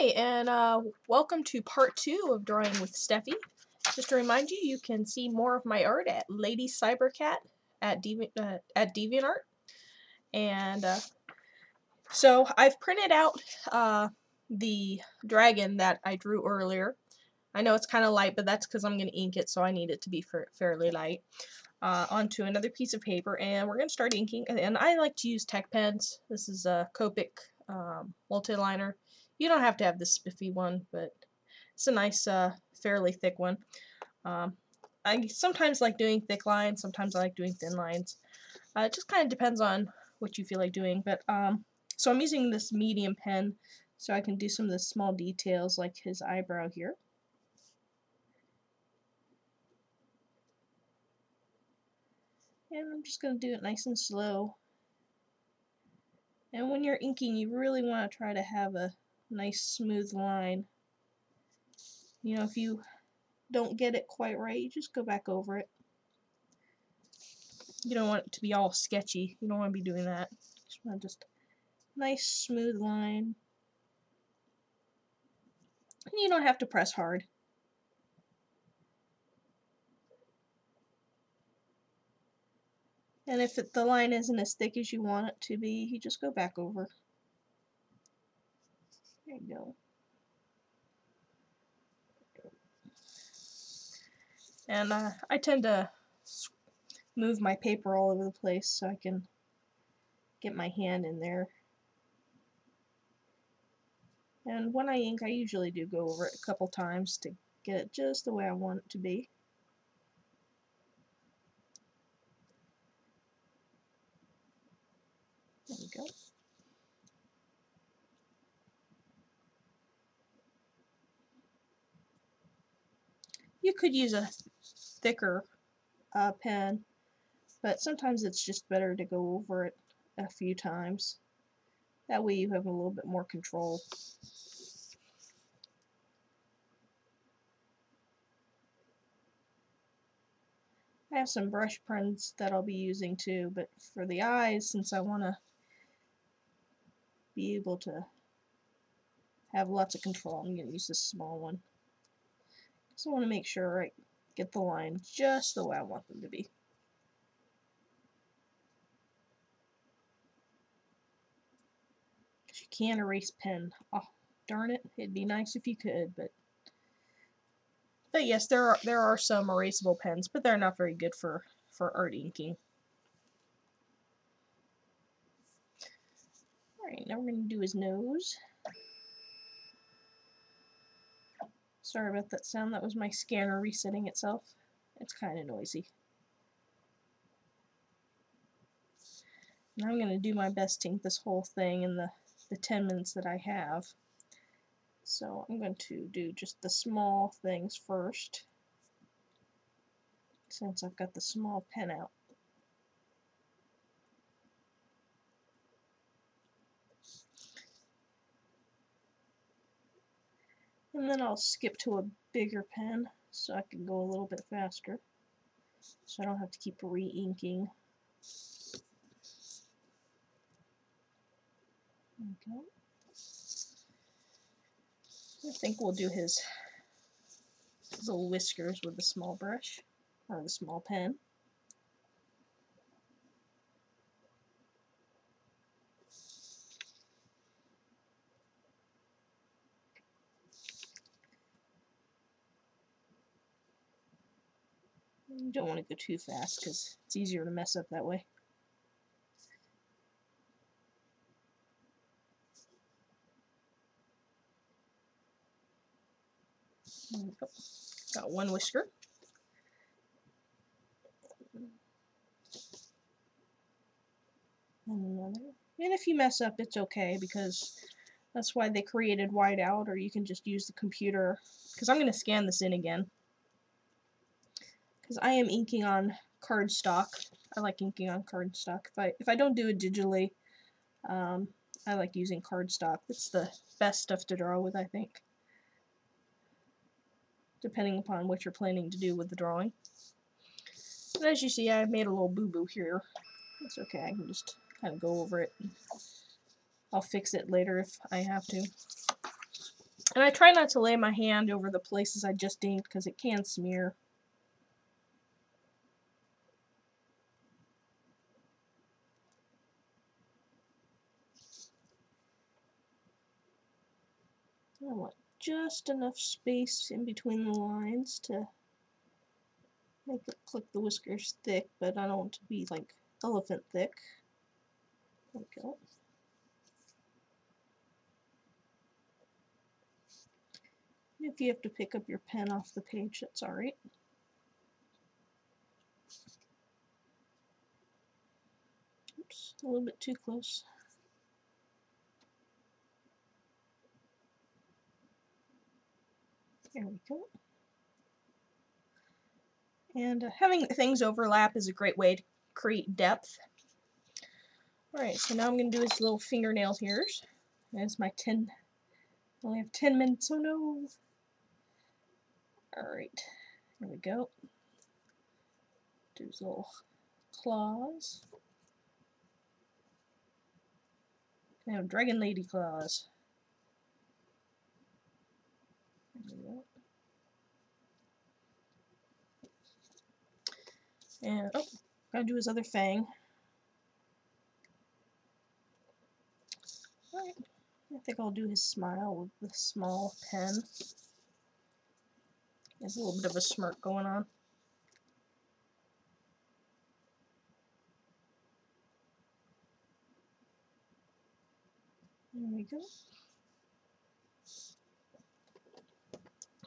Hi, and welcome to part 2 of Drawing with Steffi. Just to remind you, you can see more of my art at Lady Cybercat at DeviantArt. And so I've printed out the dragon that I drew earlier. I know it's kind of light, but that's because I'm going to ink it, so I need it to be fairly light. Onto another piece of paper, and we're going to start inking. And I like to use tech pens. This is a Copic multi-liner. You don't have to have this spiffy one, but it's a nice, fairly thick one. I sometimes like doing thick lines, sometimes I like doing thin lines. It just kind of depends on what you feel like doing. But so I'm using this medium pen so I can do some of the small details like his eyebrow here. And I'm just going to do it nice and slow. And when you're inking, you really want to try to have a nice smooth line. You know, if you don't get it quite right, you just go back over it. You don't want it to be all sketchy. You don't want to be doing that. You just want just a nice smooth line. And you don't have to press hard. And if the line isn't as thick as you want it to be, you just go back over. There you go. And I tend to move my paper all over the place so I can get my hand in there. And when I ink, I usually do go over it a couple times to get it just the way I want it to be. There we go. You could use a thicker pen, but sometimes it's just better to go over it a few times. That way you have a little bit more control. I have some brush prints that I'll be using too, but for the eyes, since I want to be able to have lots of control, I'm going to use this small one. So I want to make sure I get the line just the way I want them to be. Because you can't erase pen. Oh, darn it. It'd be nice if you could, but yes, there are some erasable pens, but they're not very good for art inking. Alright, now we're going to do his nose. Sorry about that sound, that was my scanner resetting itself. It's kind of noisy. And I'm going to do my best to ink this whole thing in the 10 minutes that I have. So I'm going to do just the small things first, since I've got the small pen out. And then I'll skip to a bigger pen so I can go a little bit faster, so I don't have to keep re-inking. Okay. I think we'll do his little whiskers with the small brush, or the small pen. You don't want to go too fast because it's easier to mess up that way. There we go. Got one whisker. And another. And if you mess up, it's okay, because that's why they created whiteout, or you can just use the computer, because I'm going to scan this in again. Because I am inking on cardstock. I like inking on cardstock. If I don't do it digitally, I like using cardstock. It's the best stuff to draw with, I think, depending upon what you're planning to do with the drawing. And as you see, I made a little boo-boo here. It's okay. I can just kind of go over it. I'll fix it later if I have to. And I try not to lay my hand over the places I just inked because it can smear. I want just enough space in between the lines to make it look the whiskers thick, but I don't want to be like elephant thick. There we go. If you have to pick up your pen off the page, that's alright. Oops, a little bit too close. There we go. And having things overlap is a great way to create depth. Alright, so now I'm going to do this little fingernail here. There's my 10. I only have 10 minutes, oh no! Alright, here we go. Do his little claws. Now, Dragon Lady claws. There we go. And, oh, gotta do his other fang. Alright, I think I'll do his smile with the small pen. There's a little bit of a smirk going on. There we go.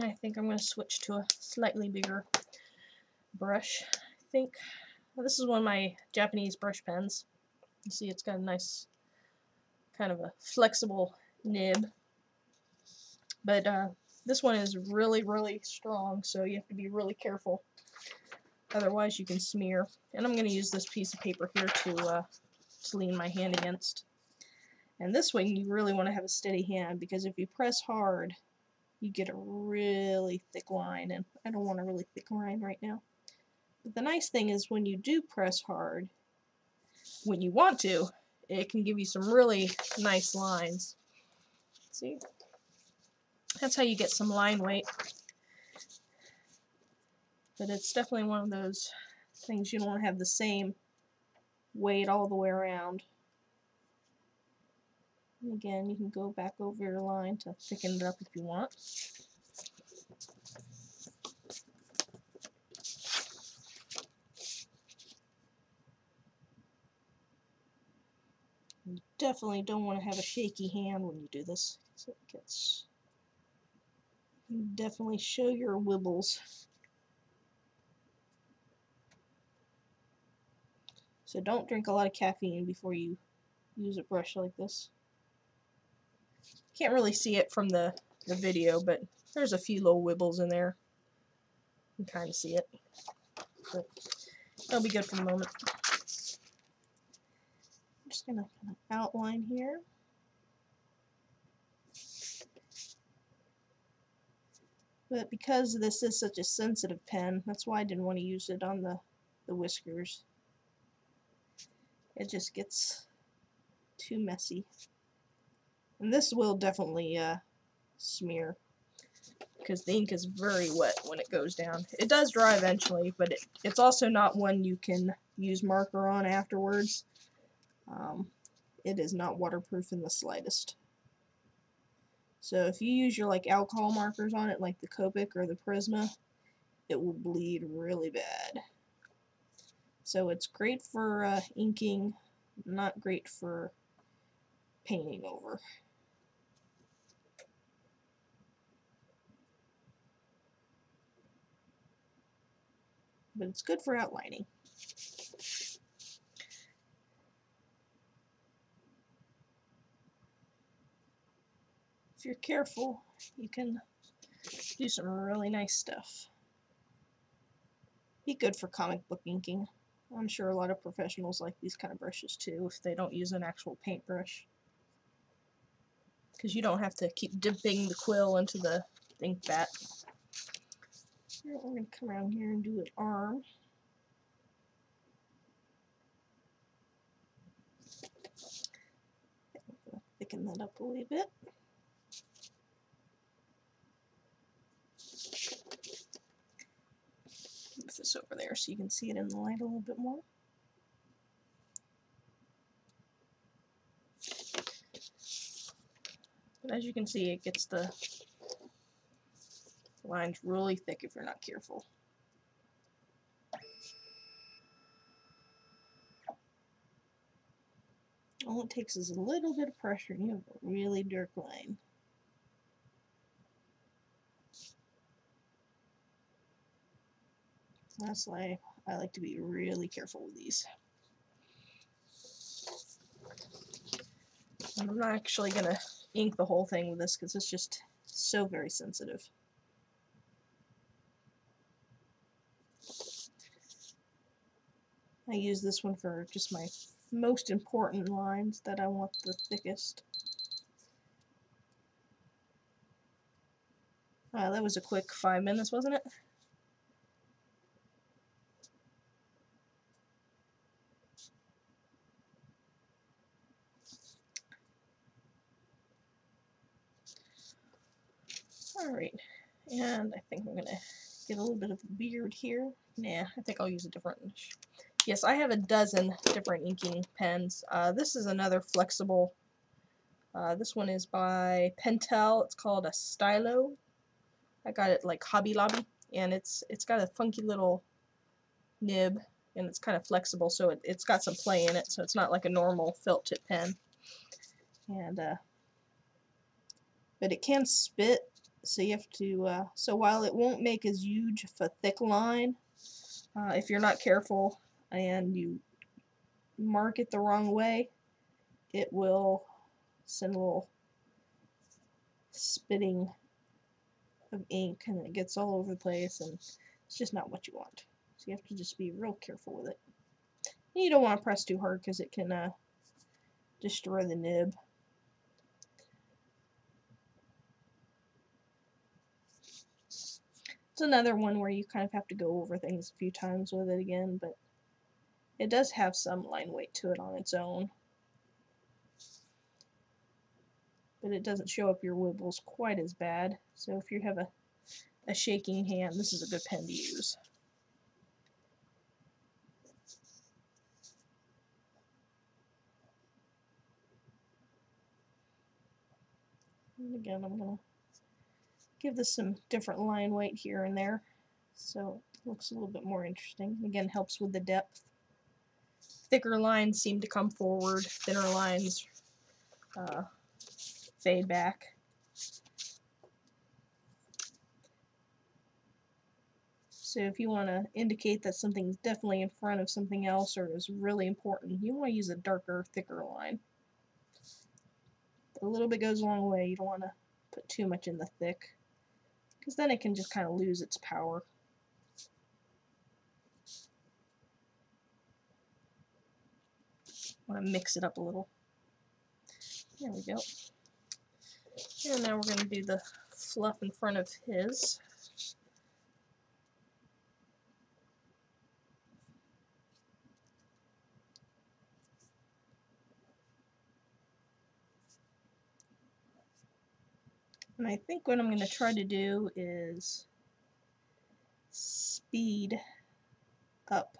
I think I'm going to switch to a slightly bigger brush. I think this is one of my Japanese brush pens. You see it's got a nice kind of a flexible nib. But this one is really, really strong, so you have to be really careful. Otherwise, you can smear. And I'm going to use this piece of paper here to lean my hand against. And this one, you really want to have a steady hand, because if you press hard, you get a really thick line. And I don't want a really thick line right now. But the nice thing is when you do press hard, when you want to, it can give you some really nice lines. See? That's how you get some line weight. But it's definitely one of those things you don't want to have the same weight all the way around. And again, you can go back over your line to thicken it up if you want. You definitely don't want to have a shaky hand when you do this, because it gets... You definitely show your wibbles. So don't drink a lot of caffeine before you use a brush like this. Can't really see it from the video, but there's a few little wibbles in there. You can kind of see it. But that'll be good for a moment. I'm just going to kind of outline here. But because this is such a sensitive pen, that's why I didn't want to use it on the whiskers. It just gets too messy. And this will definitely smear, because the ink is very wet when it goes down. It does dry eventually, but it's also not one you can use marker on afterwards. It is not waterproof in the slightest. So if you use your like alcohol markers on it, like the Copic or the Prisma, it will bleed really bad. So it's great for inking, not great for painting over. But it's good for outlining. If you're careful, you can do some really nice stuff. Be good for comic book inking. I'm sure a lot of professionals like these kind of brushes too, if they don't use an actual paintbrush. Because you don't have to keep dipping the quill into the ink vat. We're going to come around here and do an arm. Thicken that up a little bit. this over there so you can see it in the light a little bit more. But as you can see, it gets the lines really thick if you're not careful. All it takes is a little bit of pressure and you have a really dark line. That's why I like to be really careful with these. And I'm not actually going to ink the whole thing with this because it's just so very sensitive. I use this one for just my most important lines that I want the thickest. Wow, that was a quick 5 minutes, wasn't it? Alright, and I think I'm going to get a little bit of a beard here. Nah, I think I'll use a different one. Yes, I have a dozen different inking pens. This is another flexible. This one is by Pentel. It's called a Stylo. I got it like Hobby Lobby, and it's got a funky little nib, and it's kind of flexible, so it's got some play in it, so it's not like a normal felt tip pen. And but it can spit, so you have to. So while it won't make as huge of a thick line, if you're not careful and you mark it the wrong way, it will send a little spitting of ink and it gets all over the place and it's just not what you want. So you have to just be real careful with it. And you don't want to press too hard because it can destroy the nib. It's another one where you kind of have to go over things a few times with it again, but it does have some line weight to it on its own, but it doesn't show up your wibbles quite as bad. So if you have a shaking hand, this is a good pen to use. And again, I'm going to give this some different line weight here and there, so it looks a little bit more interesting. Again, helps with the depth. Thicker lines seem to come forward, thinner lines fade back. So if you want to indicate that something's definitely in front of something else or is really important, you want to use a darker, thicker line. A little bit goes a long way. You don't want to put too much in the thick because then it can just kind of lose its power. Want to mix it up a little. There we go. And now we're going to do the fluff in front of his. And I think what I'm going to try to do is speed up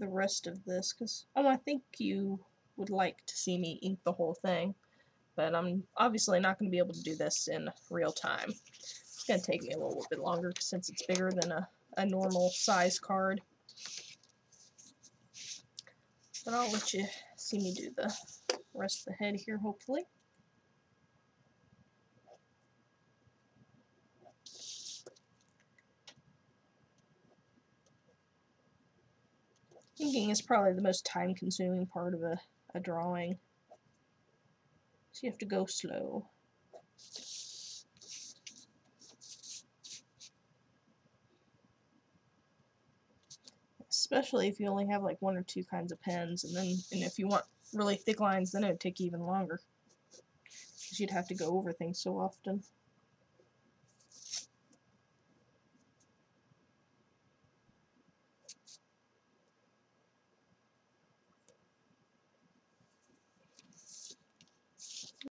the rest of this because I think you would like to see me ink the whole thing, but I'm obviously not going to be able to do this in real time. It's going to take me a little bit longer since it's bigger than a normal size card, but I'll let you see me do the rest of the head here hopefully. Inking is probably the most time-consuming part of a drawing, so you have to go slow. Especially if you only have like one or two kinds of pens, and if you want really thick lines, then it would take even longer, because you'd have to go over things so often.